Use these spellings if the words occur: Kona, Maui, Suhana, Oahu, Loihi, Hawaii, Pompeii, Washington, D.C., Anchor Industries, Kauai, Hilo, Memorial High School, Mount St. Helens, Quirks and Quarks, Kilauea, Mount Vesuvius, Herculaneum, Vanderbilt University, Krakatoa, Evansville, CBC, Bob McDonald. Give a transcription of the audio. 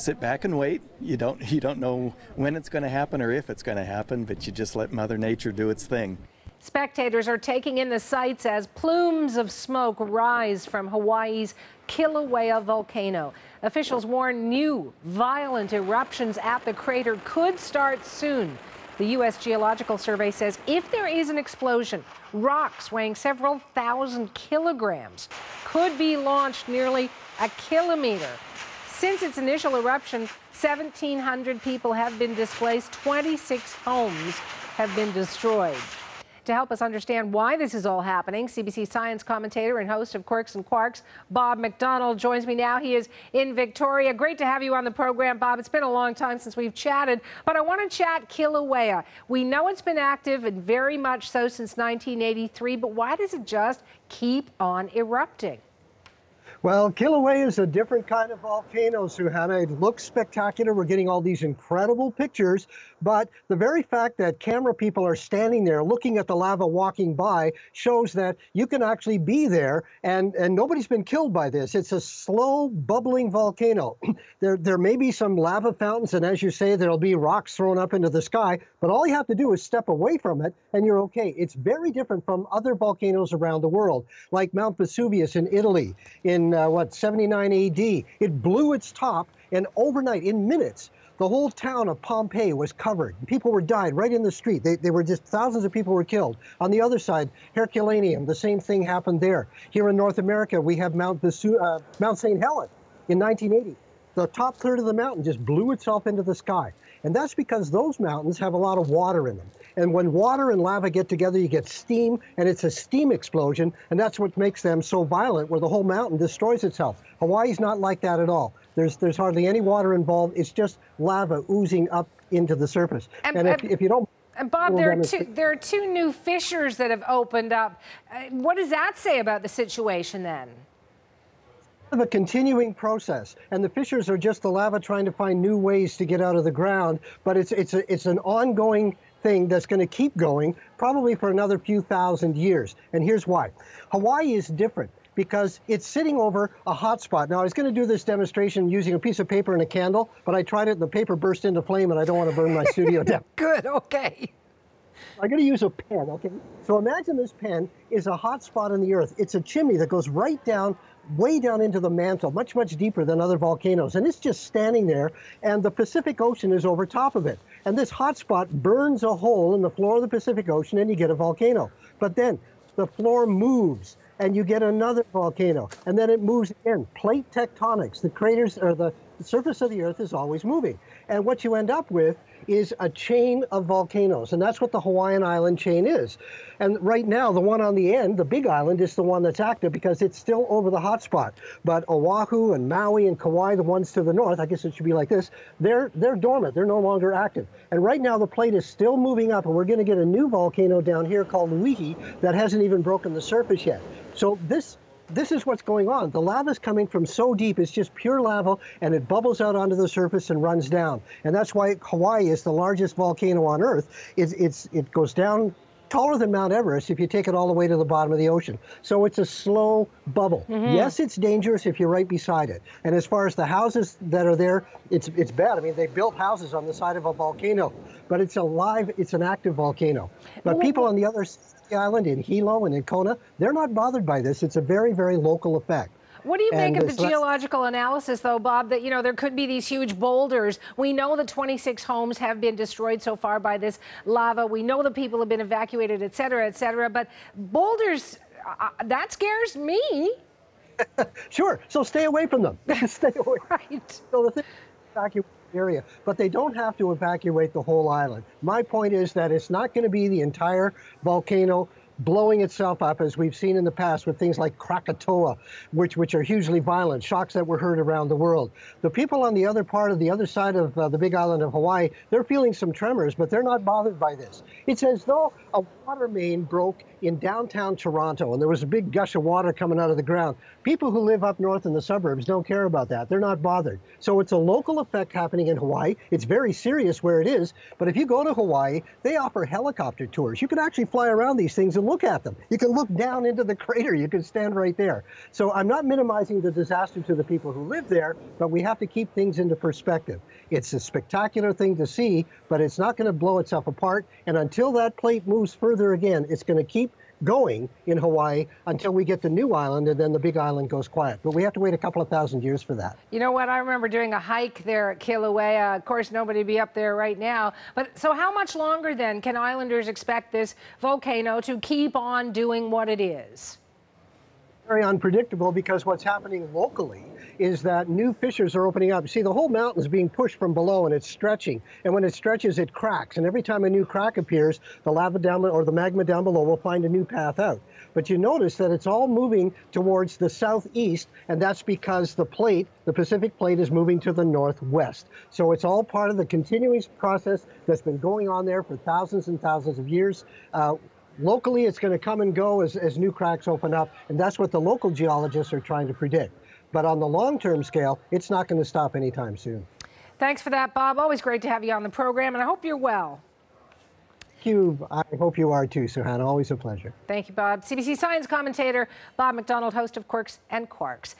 sit back and wait. You don't know when it's going to happen or if it's going to happen, but you just let Mother Nature do its thing. Spectators are taking in the sights as plumes of smoke rise from Hawaii's Kilauea volcano. Officials warn new violent eruptions at the crater could start soon. The U.S. Geological Survey says if there is an explosion, rocks weighing several thousand kilograms could be launched nearly a kilometer. Since its initial eruption, 1,700 people have been displaced, 26 homes have been destroyed. To help us understand why this is all happening, CBC science commentator and host of Quirks and Quarks, Bob McDonald, joins me now. He is in Victoria. Great to have you on the program, Bob. It's been a long time since we've chatted, but I want to chat Kilauea. We know it's been active and very much so since 1983, but why does it just keep on erupting? Well, Kilauea is a different kind of volcano, Suhana. It looks spectacular. We're getting all these incredible pictures, but the very fact that camera people are standing there looking at the lava walking by shows that you can actually be there, and nobody's been killed by this. It's a slow, bubbling volcano. There may be some lava fountains, and as you say, there'll be rocks thrown up into the sky, but all you have to do is step away from it, and you're okay. It's very different from other volcanoes around the world, like Mount Vesuvius in Italy. In 79 A.D. It blew its top, and overnight, in minutes, the whole town of Pompeii was covered. People were dying right in the street. They were just thousands of people were killed. On the other side, Herculaneum, the same thing happened there. Here in North America, we have Mount St. Helens in 1980. The top third of the mountain just blew itself into the sky. And that's because those mountains have a lot of water in them. And when water and lava get together, you get steam, and it's a steam explosion, and that's what makes them so violent, where the whole mountain destroys itself. Hawaii's not like that at all. There's hardly any water involved. It's just lava oozing up into the surface. And if you don't... And Bob, there are two new fissures that have opened up. What does that say about the situation then? Of a continuing process, and the fissures are just the lava trying to find new ways to get out of the ground, but it's an ongoing thing that's going to keep going probably for another few thousand years. And here's why. Hawaii is different because it's sitting over a hot spot. Now, I was going to do this demonstration using a piece of paper and a candle, but I tried it and the paper burst into flame, and I don't want to burn my studio down. Good, okay. I'm going to use a pen, okay? So imagine this pen is a hot spot in the earth. It's a chimney that goes right down, way down into the mantle, much, much deeper than other volcanoes. And it's just standing there, and the Pacific Ocean is over top of it. And this hot spot burns a hole in the floor of the Pacific Ocean, and you get a volcano. But then the floor moves, and you get another volcano. And then it moves again. Plate tectonics, the craters, or the surface of the earth is always moving. And what you end up with is a chain of volcanoes, and that's what the Hawaiian island chain is. And right now, the one on the end, the big island, is the one that's active because it's still over the hot spot. But Oahu and Maui and Kauai, the ones to the north, I guess it should be like this, they're dormant. They're no longer active. And right now, the plate is still moving up, and we're going to get a new volcano down here called Loihi that hasn't even broken the surface yet. So this is what's going on. The lava's coming from so deep, it's just pure lava, and it bubbles out onto the surface and runs down. And that's why Hawaii is the largest volcano on Earth. It goes down taller than Mount Everest if you take it all the way to the bottom of the ocean. So it's a slow bubble. Mm-hmm. Yes, it's dangerous if you're right beside it. And as far as the houses that are there, it's bad. I mean, they built houses on the side of a volcano, but it's alive, it's an active volcano. But people on the other side of the island, in Hilo and in Kona, they're not bothered by this. It's a very, very local effect. What do you make of the geological analysis, though, Bob, that, you know, there could be these huge boulders? We know the 26 homes have been destroyed so far by this lava. We know the people have been evacuated, et cetera, but boulders, that scares me. Sure, so stay away from them. Stay away. Right. So the thing is evacuation area, but they don't have to evacuate the whole island. My point is that it's not going to be the entire volcano blowing itself up, as we've seen in the past with things like Krakatoa, which are hugely violent, shocks that were heard around the world. The people on the other part of the other side of the big island of Hawaii, they're feeling some tremors, but they're not bothered by this. It's as though a water main broke in downtown Toronto, and there was a big gush of water coming out of the ground. People who live up north in the suburbs don't care about that. They're not bothered. So it's a local effect happening in Hawaii. It's very serious where it is, but if you go to Hawaii, they offer helicopter tours. You can actually fly around these things and look at them. You can look down into the crater. You can stand right there. So I'm not minimizing the disaster to the people who live there, but we have to keep things into perspective. It's a spectacular thing to see, but it's not going to blow itself apart. And until that plate moves further again, it's going to keep going in Hawaii until we get the new island, and then the big island goes quiet. But we have to wait a couple of thousand years for that. You know what? I remember doing a hike there at Kilauea. Of course, nobody would be up there right now. But so how much longer then can islanders expect this volcano to keep on doing what it is? Very unpredictable, because what's happening locally is that new fissures are opening up. See, the whole mountain is being pushed from below, and it's stretching. And when it stretches, it cracks. And every time a new crack appears, the lava down or the magma down below will find a new path out. But you notice that it's all moving towards the southeast, and that's because the plate, the Pacific plate, is moving to the northwest. So it's all part of the continuous process that's been going on there for thousands and thousands of years. Locally, it's going to come and go as new cracks open up, and that's what the local geologists are trying to predict. But on the long-term scale, it's not going to stop anytime soon. Thanks for that, Bob. Always great to have you on the program, and I hope you're well. Thank you. I hope you are too, Suhana. Always a pleasure. Thank you, Bob. CBC science commentator Bob McDonald, host of Quirks and Quarks.